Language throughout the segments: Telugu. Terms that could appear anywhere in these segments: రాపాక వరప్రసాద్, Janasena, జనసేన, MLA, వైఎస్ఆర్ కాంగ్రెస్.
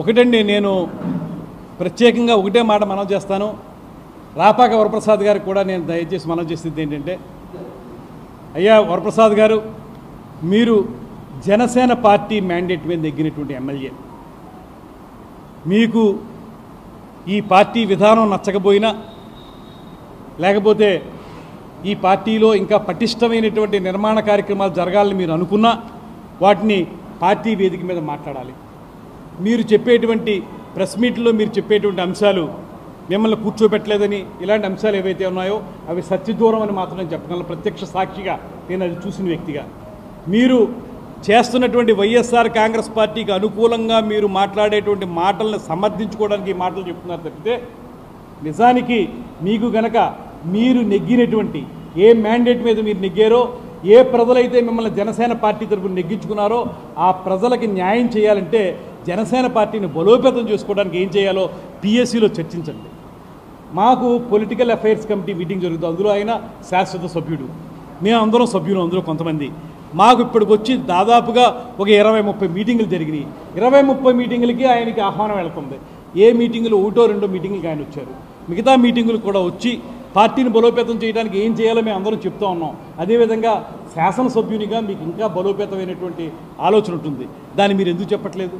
ఒకటండి నేను ప్రత్యేకంగా ఒకటే మాట మనం చేస్తాను రాపాక వరప్రసాద్ గారికి కూడా నేను దయచేసి మనం చేసింది ఏంటంటే అయ్యా వరప్రసాద్ గారు మీరు జనసేన పార్టీ మ్యాండేట్ మీద దగ్గినటువంటి ఎమ్మెల్యే మీకు ఈ పార్టీ విధానం నచ్చకపోయినా లేకపోతే ఈ పార్టీలో ఇంకా పటిష్టమైనటువంటి నిర్మాణ కార్యక్రమాలు జరగాలని మీరు అనుకున్నా వాటిని పార్టీ వేదిక మీద మాట్లాడాలి మీరు చెప్పేటువంటి ప్రెస్ మీట్లో మీరు చెప్పేటువంటి అంశాలు మిమ్మల్ని కూర్చోబెట్టలేదని ఇలాంటి అంశాలు ఏవైతే ఉన్నాయో అవి సత్యదూరం అని మాత్రం చెప్పగలను ప్రత్యక్ష సాక్షిగా నేను అది చూసిన వ్యక్తిగా మీరు చేస్తున్నటువంటి వైఎస్ఆర్ కాంగ్రెస్ పార్టీకి అనుకూలంగా మీరు మాట్లాడేటువంటి మాటలను సమర్థించుకోవడానికి ఈ మాటలు చెప్తున్నారు తప్పితే నిజానికి మీకు గనక మీరు నెగ్గినటువంటి ఏ మ్యాండేట్ మీద మీరు నెగ్గారో ఏ ప్రజలైతే మిమ్మల్ని జనసేన పార్టీ తరపున నెగ్గించుకున్నారో ఆ ప్రజలకి న్యాయం చేయాలంటే జనసేన పార్టీని బలోపేతం చేసుకోవడానికి ఏం చేయాలో పిఎస్సిలో చర్చించండి మాకు పొలిటికల్ అఫైర్స్ కమిటీ మీటింగ్ జరుగుతుంది అందులో ఆయన శాశ్వత సభ్యుడు మేమందరం సభ్యులు అందరూ కొంతమంది మాకు ఇప్పటికి వచ్చి దాదాపుగా ఒక 20-30 మీటింగులు జరిగినాయి 20-30 మీటింగులకి ఆయనకి ఆహ్వానం వెళ్తుంది ఏ మీటింగులు ఒకటో రెండో మీటింగులకి ఆయన వచ్చారు మిగతా మీటింగులు కూడా వచ్చి పార్టీని బలోపేతం చేయడానికి ఏం చేయాలో మేము అందరం చెప్తూ ఉన్నాం అదేవిధంగా శాసనసభ్యునిగా మీకు ఇంకా బలోపేతమైనటువంటి ఆలోచన ఉంటుంది దాన్ని మీరు ఎందుకు చెప్పట్లేదు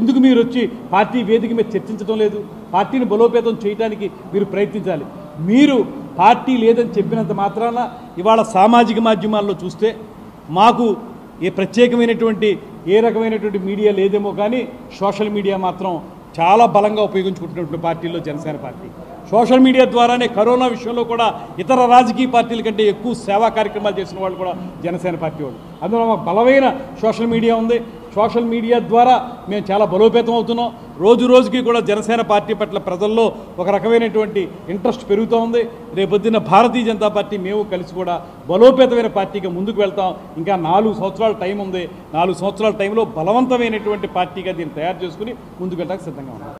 ఎందుకు మీరు వచ్చి పార్టీ వేదిక మీద చర్చించడం లేదు పార్టీని బలోపేతం చేయడానికి మీరు ప్రయత్నించాలి మీరు పార్టీ లేదని చెప్పినంత మాత్రాన ఇవాళ సామాజిక మాధ్యమాల్లో చూస్తే మాకు ఏ ప్రత్యేకమైనటువంటి ఏ రకమైనటువంటి మీడియా లేదేమో కానీ సోషల్ మీడియా మాత్రం చాలా బలంగా ఉపయోగించుకుంటున్నటువంటి పార్టీలో జనసేన పార్టీ సోషల్ మీడియా ద్వారానే కరోనా విషయంలో కూడా ఇతర రాజకీయ పార్టీల కంటే ఎక్కువ సేవా కార్యక్రమాలు చేసిన వాళ్ళు కూడా జనసేన పార్టీ వాళ్ళు అందులో మాకు బలమైన సోషల్ మీడియా ఉంది సోషల్ మీడియా ద్వారా మేము చాలా బలోపేతం అవుతున్నాం రోజు రోజుకి కూడా జనసేన పార్టీ పట్ల ప్రజల్లో ఒక రకమైనటువంటి ఇంట్రెస్ట్ పెరుగుతూ ఉంది రేపొద్దున భారతీయ జనతా పార్టీ మేము కలిసి కూడా బలోపేతమైన పార్టీగా ముందుకు వెళ్తాం ఇంకా 4 సంవత్సరాల టైం ఉంది 4 సంవత్సరాల టైంలో బలవంతమైనటువంటి పార్టీగా దీన్ని తయారు చేసుకుని ముందుకు వెళ్ళడానికి సిద్ధంగా ఉన్నాం